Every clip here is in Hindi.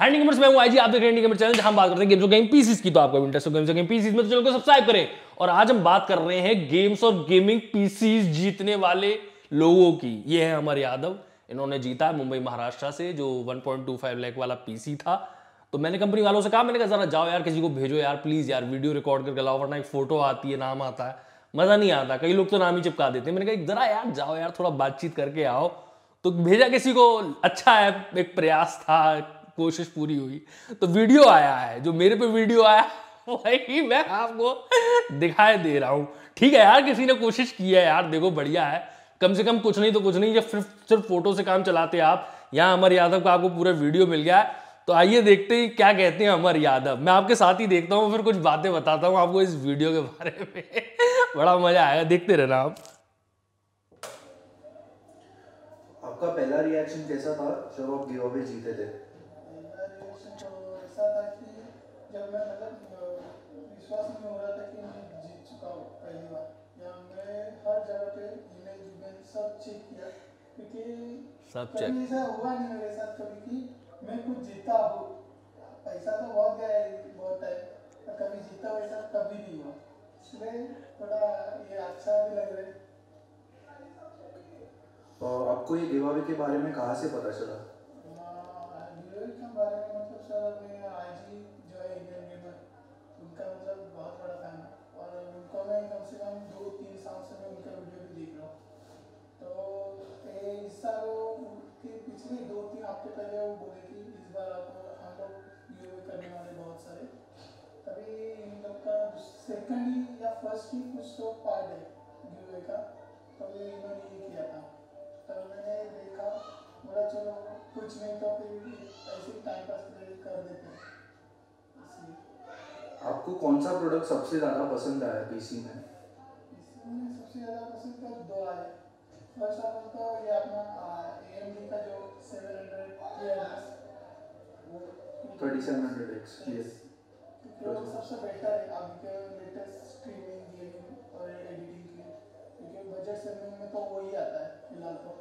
हाय गेमर्स, मैं हूं आईजी, आप देख रहे हैं गेमर चैनल जहां हम बात करते हैं गेम्स और गेम पीसीज की। तो आपको इंटरेस्ट हो गेम्स और गेम पीसीज में, तो चैनल को सब्सक्राइब करें। और आज हम बात कर रहे हैं गेम्स और गेमिंग पीसीज जीतने वाले लोगों की। ये है अमर यादव, इन्होंने जीता मुंबई महाराष्ट्र से जो 1.25 लाख वाला पीसी था। तो मैंने कंपनी वालों से कहा, मैंने कहा जरा जाओ यार, किसी को भेजो यार प्लीज यार, वीडियो रिकॉर्ड करके लाओ, वरना एक फोटो आती है, नाम आता है, मजा नहीं आता। कई लोग तो नाम ही चिपका देते हैं। मैंने कहा जरा यार जाओ यार, थोड़ा बातचीत करके आओ। तो भेजा किसी को, अच्छा है, एक प्रयास था, कोशिश पूरी हुई। तो वीडियो आया है, जो मेरे पे वीडियो आया वही मैं आपको दिखाई दे रहा हूं। ठीक है यार, किसी ने कोशिश की है यार, देखो बढ़िया है, कम से कम कुछ नहीं तो कुछ नहीं, जब सिर्फ फोटो से काम चलाते आप। यहाँ अमर यादव का आपको पूरा वीडियो मिल गया है, तो आइए देखते हैं क्या कहते हैं अमर यादव। मैं आपके साथ ही देखता हूँ, फिर कुछ बातें बताता हूँ आपको इस वीडियो के बारे में। बड़ा मजा आएगा, देखते रहना आप। आपका पहला रिएक्शन कैसा था जब आप गिव अवे जीते थे? पहला रिएक्शन तो ऐसा था कि जब मैं विश्वास नहीं हो रहा था कि मैं जीत चुका हूँ पहली बार। मैं हर जगह पे ईमेल सब चेक किया, क्योंकि सब चेक ऐसा हुआ नहीं मेरे साथ कभी कि मैं कुछ जीता हो। पैसा तो बहुत गया बहुत टाइम, कभी जीता वैसा कभी नहीं हुआ, इसलिए थोड़ा ये अच्छा भी लग रहा है। और आपको ये गिवअवे के बारे में कहाँ से पता चला? गिवअवे के बारे में मतलब सर, मैं आईजी जो है इंडियन गेमर, उनका मतलब बहुत बड़ा फैन है, और उनको मैं कम से कम 2-3 साल से मैं उनका वीडियो भी देख रहा हूँ। तो इस साल वो पिछले 2-3 हफ्ते पहले वो बोले कि इस बार आपको हम लोग गिवअवे करने वाले बहुत सारे, तभी इन लोग का सेकेंड या फर्स्ट ही कुछ तो पार्ट है गिवअवे का, तभी इन्होंने ये किया था। तब मैंने देखा, बोला चलो कुछ नहीं तो फिर ऐसे ही टाइम पास कर देते हैं। आपको कौन सा प्रोडक्ट सबसे ज़्यादा पसंद आया पीसी में? पीसी में सबसे ज़्यादा पसंद तो 2 आए। फर्स्ट ऑफ ऑल तो ये अपना AMD का जो 3700X वो सबसे बेटर है अभी के लेटेस्ट स्ट्रीमिंग गेमिंग और एडिटिंग के, क्योंकि बजट सेगमेंट में तो वही आता है फिलहाल तो।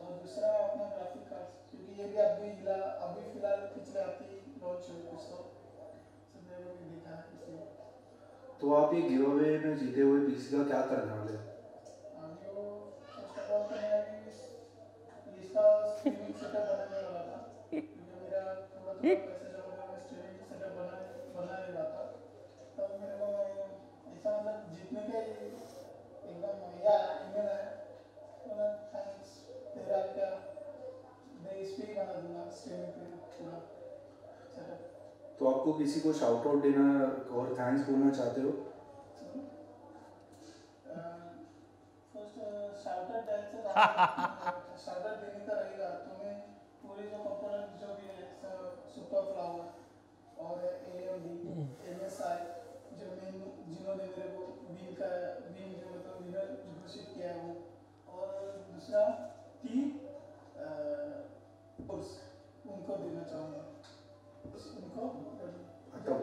और दूसरा अपना ग्राफिक कार्ड, क्योंकि ये भी अभी फिलहाल पिछले हफ्ते लॉन्च हुआ, कुछ तो मैंने भी देखा इसलिए। तो आप ये गिव अवे में जीते हुए पीसी का क्या करने वाले हैं? इसका स्ट्रीमिंग सेटअप बनाने वाला था, क्योंकि मेरा थोड़ा पैसे जमा हुआ, मैं स्ट्रीमिंग सेटअप बनाने वाला था। तब मेरे को ऐसा मतलब जीतने के एकदम मजा आया, थैंक्स तेरा क्या, मैं इस पे बना दूंगा स्ट्रीमिंग पे पूरा सेटअप। तो आपको किसी को शाउट आउट देना और थैंक्स बोलना चाहते हो? फर्स्ट शाउट आउट देने का रहेगा। तुम्हें पूरे जो कंपोनेंट जो भी है, सुपर फ्लावर और AMD MSI जो मेन जिन्होंने मेरे को विन जो मतलब विनर घोषित किया है वो, और दूसरा कोर्स उनको देना चाहूँगा, उनको रिटर्न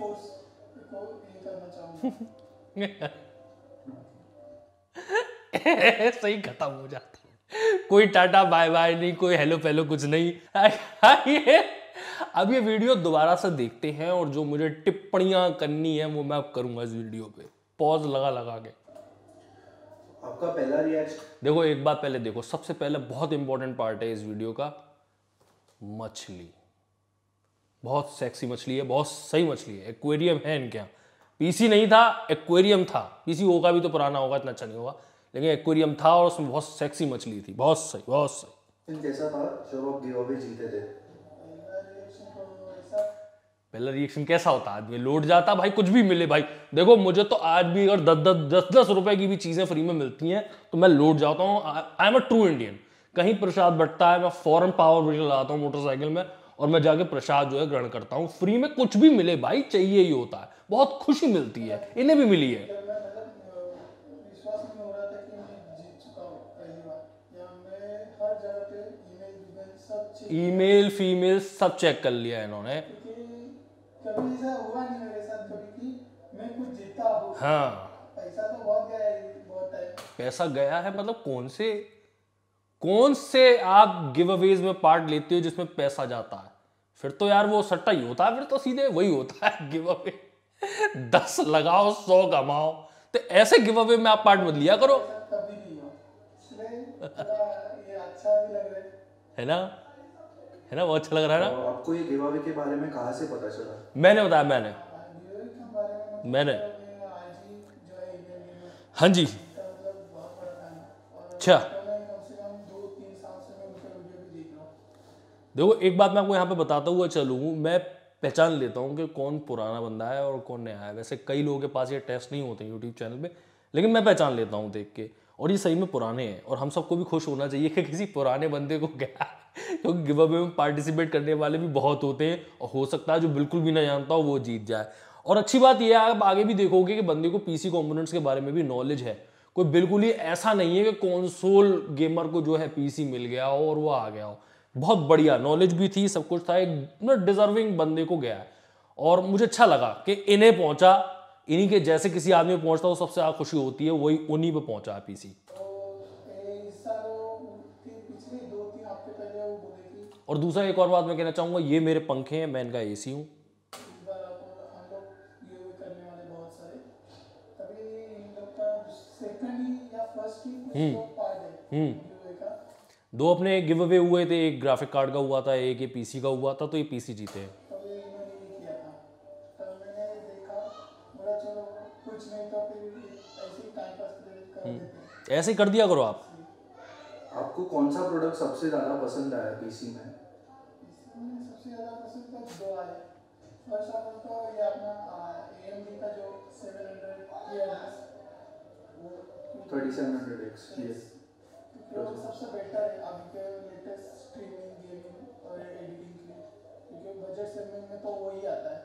कोर्स को ये करना चाहूँगा। सही खत्म हो जाता है, कोई टाटा बाय बाय नहीं, कोई हेलो फेलो कुछ नहीं। अब ये वीडियो दोबारा से देखते हैं, और जो मुझे टिप्पणियाँ करनी है वो मैं अब करूँगा इस वीडियो पे पॉज लगा के। आपका पहला रिएक्शन देखो, एक बार पहले देखो, सबसे पहले बहुत इंपॉर्टेंट पार्ट है इस वीडियो का, मछली। बहुत सेक्सी मछली है, बहुत सही मछली है, एक्वेरियम है इनके यहाँ। पीसी नहीं था, एक्वेरियम था। पीसी होगा भी तो पुराना होगा, इतना अच्छा नहीं होगा, लेकिन एक्वेरियम था और उसमें बहुत सेक्सी मछली थी। बहुत सही, बहुत सही। कैसा था जब आप गिव अवे जीते थे? पहला रिएक्शन कैसा होता, आदमी लौट जाता भाई, कुछ भी मिले भाई। देखो मुझे तो आज भी अगर 10-10 रुपए की भी चीजें फ्री में मिलती हैं तो मैं लौट जाता हूँ। I am a true Indian. कहीं प्रसाद बटता है, मैं फौरन पावर ब्रिज लगाता हूँ मोटरसाइकिल में, और मैं जाके प्रसाद जो है ग्रहण करता हूँ। फ्री में कुछ भी मिले भाई, चाहिए ही होता है, बहुत खुशी मिलती है। इन्हें भी मिली है। ईमेल फीमेल सब चेक कर लिया इन्होंने, कभी ऐसा हुआ नहीं मेरे साथ कभी कि मैं कुछ जीता हो। हाँ, पैसा तो बहुत गया है, बहुत टाइम पैसा गया है। मतलब कौन से कौन से आप गिव अवेज में पार्ट लेते हो जिसमें पैसा जाता है, फिर तो यार वो सट्टा ही होता है, फिर तो सीधे वही होता है गिव अवे। 10 लगाओ 100 कमाओ। तो ऐसे गिव अवे में आप पार्ट मत लिया करो, है ना? है ना, बहुत अच्छा लग रहा है ना। आपको ये गिव अवे के बारे में कहाँ से पता चला? मैंने बताया, मैंने हाँ जी अच्छा। देखो एक बात मैं आपको यहाँ पे बताता हुआ चलूँ, मैं पहचान लेता हूँ कि कौन पुराना बंदा है और कौन नया है। वैसे कई लोगों के पास ये टेस्ट नहीं होते यूट्यूब चैनल पे, लेकिन मैं पहचान लेता हूँ देख के, और ये सही में पुराने हैं। और हम सबको भी खुश होना चाहिए कि किसी पुराने बंदे को गया, क्योंकि गिव अवे में पार्टिसिपेट करने वाले भी बहुत होते हैं और हो सकता है जो बिल्कुल भी ना जानता हो वो जीत जाए। और अच्छी बात यह है आप आगे भी देखोगे कि बंदे को पीसी कंपोनेंट्स के बारे में भी नॉलेज है, कोई बिल्कुल ही ऐसा नहीं है कि कंसोल गेमर को जो है पीसी मिल गया हो और वो आ गया हो। बहुत बढ़िया नॉलेज भी थी, सब कुछ था, एक डिजर्विंग बंदे को गया है। और मुझे अच्छा लगा कि इन्हें पहुंचा, इन्हीं के जैसे किसी आदमी पे पहुंचता हो सबसे ज्यादा खुशी होती है, वही उन्हीं पे पहुंचा है पीसी। और दूसरा एक और बात मैं कहना चाहूंगा, ये मेरे पंखे हैं, मैं इनका एसी हूँ। दो अपने गिव अवे हुए थे, एक ग्राफिक कार्ड का हुआ था, एक ये पीसी का हुआ था, तो ये पीसी जीते हैं। ऐसे ही कर दिया करो आप। आपको कौन सा प्रोडक्ट सबसे ज्यादा पसंद आया पीसी में? सबसे ज्यादा पसंद तो दो आए। फर्स्ट ऑफ ऑल तो ये अपना AMD का जो 3700X तो सबसे बेटर है आपके लेटेस्ट स्ट्रीमिंग गेमिंग और एडिटिंग के लिए, क्योंकि बजट सेगमेंट में तो वही आता है।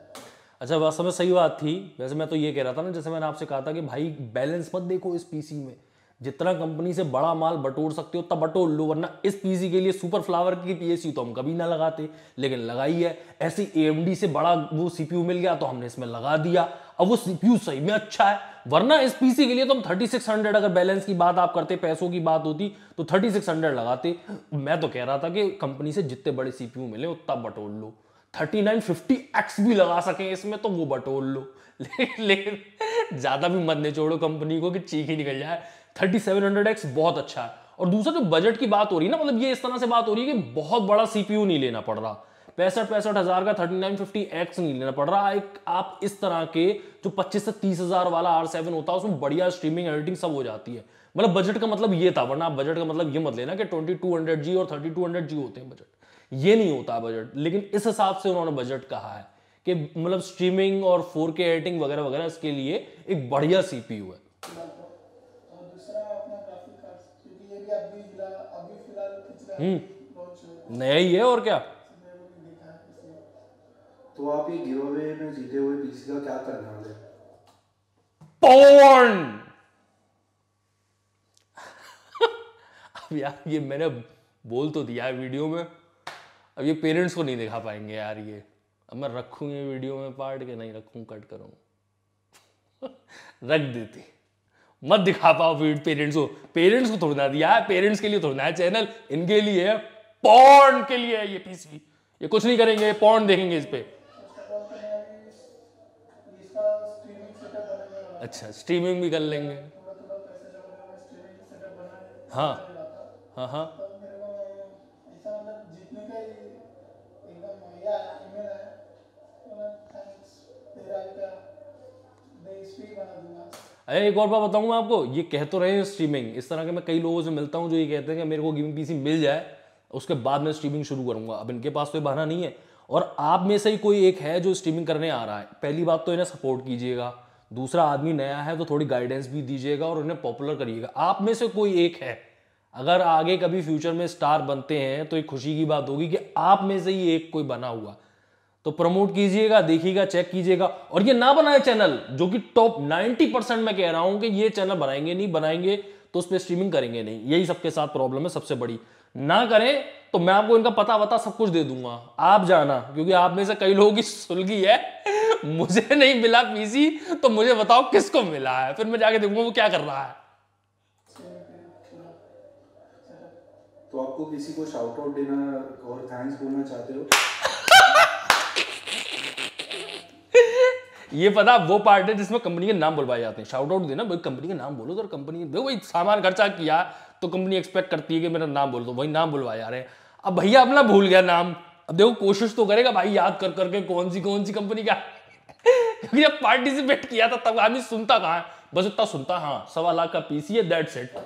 अच्छा बात समझ, सही बात थी। वैसे मैं तो ये कह रहा था ना, जैसे मैंने आपसे कहा था कि भाई बैलेंस मत देखो इस पीसी में, जितना कंपनी से बड़ा माल बटोर सकते हो तब बटोर लो, वरना इस पीसी के लिए सुपर फ्लावर की पीएसयू तो हम कभी ना लगाते, लेकिन लगाई है। ऐसे एएमडी से बड़ा वो सीपीयू मिल गया तो हमने इसमें लगा दिया, अब वो सीपीयू सही में अच्छा है, वरना इस पीसी के लिए तो हम 3600, अगर बैलेंस की बात आप करते, पैसों की बात होती तो 3600 लगाते। मैं तो कह रहा था कि कंपनी से जितने बड़े सीपीयू मिले उतना बटोर लो, 3950X भी लगा सके इसमें तो वो बटोर लो, लेकिन ज्यादा भी मत नहीं छोड़ो कंपनी को कि चीख ही निकल जाए। 3700X बहुत अच्छा है। और दूसरा जो बजट की बात हो रही है ना, मतलब ये इस तरह से बात हो रही है कि बहुत बड़ा सीपीयू नहीं लेना पड़ रहा, 65,000 का 3950X नहीं लेना पड़ रहा। एक आप इस तरह के जो 25 से 30,000 वाला R7 होता है उसमें बढ़िया स्ट्रीमिंग एडिटिंग सब हो जाती है। मतलब बजट का मतलब ये था, वरना बजट का मतलब ये मत लेना कि 2200G और 3200G होते हैं बजट, ये नहीं होता बजट। लेकिन इस हिसाब से उन्होंने बजट कहा है कि मतलब स्ट्रीमिंग और 4K एडिटिंग वगैरह वगैरह इसके लिए एक बढ़िया सीपीयू है। नया ही है और क्या। तो आप ये गिव अवे में जीते हुए पीसी का क्या करने वाले? पोर्न। अब यार ये मैंने बोल तो दिया है वीडियो में, अब ये पेरेंट्स को नहीं दिखा पाएंगे यार ये। अब मैं रखूँ ये वीडियो में पार्ट के नहीं रखूँ, कट करूँ। रख देती, मत दिखा पाओ पेरेंट्स को। पेरेंट्स को थोड़ा ना दिया है, पेरेंट्स के लिए थोड़ा ना चैनल, इनके लिए पॉर्न के लिए है ये पीसी। ये कुछ नहीं करेंगे, पॉर्न देखेंगे इस पे। अच्छा स्ट्रीमिंग भी कर लेंगे। हाँ हाँ हाँ अरे एक और बात बताऊँ मैं आपको, ये कह तो रहे हैं स्ट्रीमिंग, इस तरह के मैं कई लोगों से मिलता हूँ जो ये कहते हैं कि मेरे को गेमिंग पीसी मिल जाए उसके बाद मैं स्ट्रीमिंग शुरू करूँगा। अब इनके पास तो ये बहाना नहीं है, और आप में से ही कोई एक है जो स्ट्रीमिंग करने आ रहा है, पहली बात तो इन्हें सपोर्ट कीजिएगा, दूसरा आदमी नया है तो थोड़ी गाइडेंस भी दीजिएगा और इन्हें पॉपुलर करिएगा। आप में से कोई एक है, अगर आगे कभी फ्यूचर में स्टार बनते हैं तो एक खुशी की बात होगी कि आप में से ही एक कोई बना हुआ, तो प्रमोट कीजिएगा, देखिएगा, चेक कीजिएगा। और ये ना बनाए चैनल जो कि टॉप 90% मैं कह रहा हूं कि ये चैनल बनाएंगे नहीं, बनाएंगे तो उस पर स्ट्रीमिंग करेंगे नहीं, यही सबके साथ प्रॉब्लम है सबसे बड़ी। ना करें तो मैं आपको इनका पता वता सब कुछ दे दूंगा, आप जाना, क्योंकि आप में से कई लोगों की सुलगी है। मुझे नहीं मिला पीसी तो मुझे बताओ किसको मिला है, फिर मैं जाके देखूंगा वो क्या कर रहा है। तो आपको किसी को शाउट आउट देना और थैंक्स बोलना चाहते हो? ये पता वो पार्ट है जिसमें कंपनी के नाम बोलवाए जाते हैं। शाउट आउट देना, भाई कंपनी का नाम बोलो तो, और कंपनी देखो भाई सामान खर्चा किया तो कंपनी एक्सपेक्ट करती है कि मेरा नाम बोल दो, वही नाम बोलवाए जा रहे हैं। अब भैया अपना भूल गया नाम, अब देखो कोशिश तो करेगा भाई याद कर करके कौन सी कंपनी का, क्योंकि जब पार्टिसिपेट किया था तब आदमी सुनता कहाँ, बस इतना सुनता हाँ 1.25 लाख का पीसी है, दैट्स इट।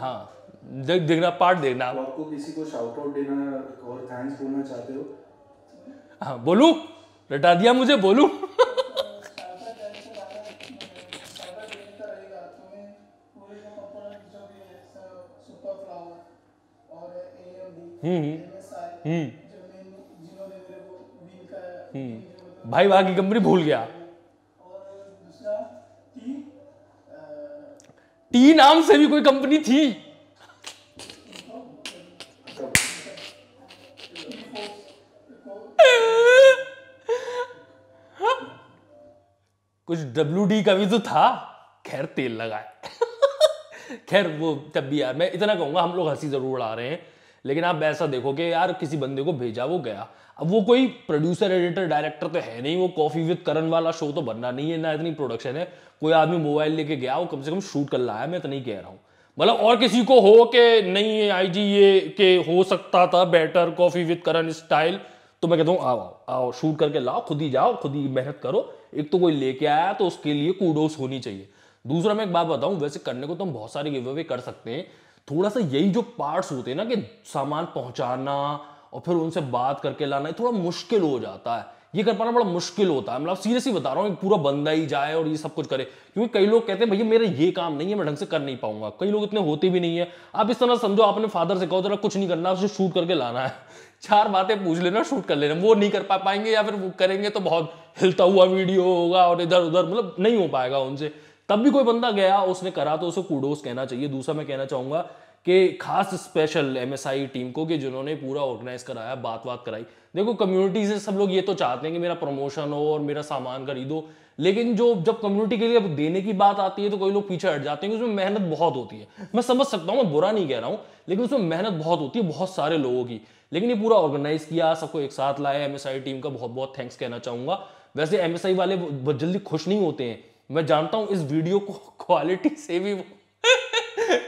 हाँ देखना पार्ट देखना। आपको किसी को शाउट आउट देना और थैंक्स बोलना चाहते हो? हाँ बोलू, लटा दिया मुझे, बोलू। भाई वहां की कंपनी भूल गया। टी नाम से भी कोई कंपनी थी। कुछ WD का भी तो था, खैर तेल लगाए। खैर वो तब भी यार मैं इतना कहूंगा, हम लोग हंसी जरूर आ रहे हैं, लेकिन आप ऐसा देखो कि यार किसी बंदे को भेजा वो गया, अब वो कोई प्रोड्यूसर एडिटर डायरेक्टर तो है नहीं, वो कॉफी विद करन वाला शो तो बनना नहीं है, ना इतनी प्रोडक्शन है। कोई आदमी मोबाइल लेके गया, वो कम से कम शूट कर लाया, मैं तो नहीं कह रहा हूँ। मतलब और किसी को हो कि नहीं आई जी ये के हो सकता था better coffee with Karan style, तो मैं कहता हूँ आओ शूट करके लाओ, खुद ही जाओ, खुद ही मेहनत करो। एक तो कोई लेके आया तो उसके लिए कूडोस होनी चाहिए। दूसरा मैं एक बात बताऊं, वैसे करने को तो हम बहुत सारे गिव अवे कर सकते हैं, थोड़ा सा यही जो पार्ट्स होते हैं ना कि सामान पहुंचाना और फिर उनसे बात करके लाना, ये थोड़ा मुश्किल हो जाता है, ये कर पाना बड़ा मुश्किल होता है। मतलब सीरियसली बता रहा हूँ, पूरा बंदा ही जाए और ये सब कुछ करे, क्योंकि कई लोग कहते हैं भैया मेरा ये काम नहीं है, मैं ढंग से कर नहीं पाऊंगा। कई लोग इतने होते भी नहीं है। आप इस तरह समझो, आपने फादर से कहो जरा कुछ नहीं करना, उसे शूट करके लाना है, 4 बातें पूछ लेना, शूट कर लेना। वो नहीं कर पाएंगे या फिर वो करेंगे तो बहुत हिलता हुआ वीडियो होगा और इधर उधर, मतलब नहीं हो पाएगा उनसे। तब भी कोई बंदा गया, उसने करा तो उसे कूडोस कहना चाहिए। दूसरा मैं कहना चाहूंगा कि खास स्पेशल MSI टीम को, कि जिन्होंने पूरा ऑर्गेनाइज कराया, बात कराई। देखो कम्युनिटी से सब लोग ये तो चाहते हैं कि मेरा प्रमोशन हो और मेरा सामान खरीदो, लेकिन जो जब कम्युनिटी के लिए देने की बात आती है तो कोई लोग पीछे हट जाते हैं, उसमें मेहनत बहुत होती है। मैं समझ सकता हूँ, मैं बुरा नहीं कह रहा हूँ, लेकिन उसमें मेहनत बहुत होती है बहुत सारे लोगों की। लेकिन ये पूरा ऑर्गेनाइज किया, सबको एक साथ लाया, MSI टीम का बहुत बहुत थैंक्स कहना चाहूँगा। वैसे MSI वाले बहुत जल्दी खुश नहीं होते हैं, मैं जानता हूँ इस वीडियो को क्वालिटी से भी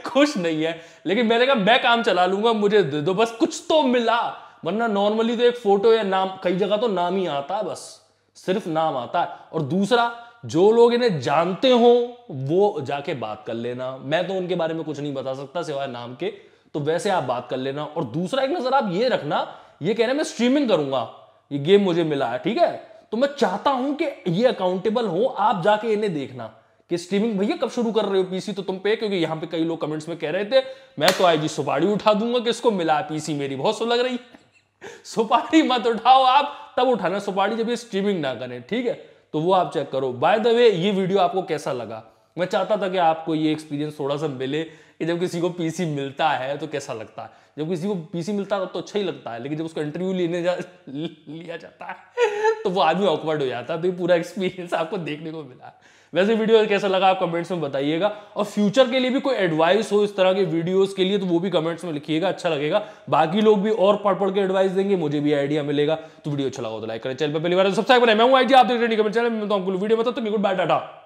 खुश नहीं है, लेकिन मैंने कहा मैं काम चला लूंगा, मुझे दे दो बस कुछ तो मिला, वरना नॉर्मली तो एक फोटो या नाम, कई जगह तो नाम ही आता है, बस सिर्फ नाम आता है। और दूसरा जो लोग इन्हें जानते हो वो जाके बात कर लेना, मैं तो उनके बारे में कुछ नहीं बता सकता सिवाय नाम के, तो वैसे आप बात कर लेना। और दूसरा एक नजर आप ये रखना, ये कह रहे मैं स्ट्रीमिंग करूंगा, ये गेम मुझे मिला है, ठीक है, तो मैं चाहता हूं कि ये अकाउंटेबल हो, आप जाके इन्हें देखना कि स्ट्रीमिंग भैया कब शुरू कर रहे हो, पीसी तो तुम पे, क्योंकि यहाँ पे कई लोग कमेंट्स में कह रहे थे मैं तो आईजी सुपारी उठा दूंगा कि इसको मिला पीसी, मेरी बहुत सो लग रही। सुपारी मत उठाओ, आप तब उठाना सुपारी जब ये स्ट्रीमिंग ना करें, ठीक है, तो वो आप चेक करो। बाय द वे ये वीडियो आपको कैसा लगा, मैं चाहता था कि आपको ये एक्सपीरियंस थोड़ा सा मिले कि जब किसी को पीसी मिलता है तो कैसा लगता है। जब किसी को पीसी मिलता है तो अच्छा ही लगता है, लेकिन जब उसको इंटरव्यू लिया जाता है तो वो आदमी ऑकवर्ड हो जाता है। तो ये पूरा एक्सपीरियंस आपको देखने को मिला। वैसे वीडियो कैसा लगा आप कमेंट्स में बताइएगा, और फ्यूचर के लिए भी कोई एडवाइस हो इस तरह के वीडियोस के लिए तो वो भी कमेंट्स में लिखिएगा, अच्छा लगेगा। बाकी लोग भी और पढ़ के एडवाइस देंगे, मुझे भी आइडिया मिलेगा। तो वीडियो अच्छा लगा तो लाइक करें, चैनल पर पहली बार सब्सक्राइब करें। मैं हूं आईजी, आप देख रहे हैं वीडियो में, तो गुड बाय, टाटा।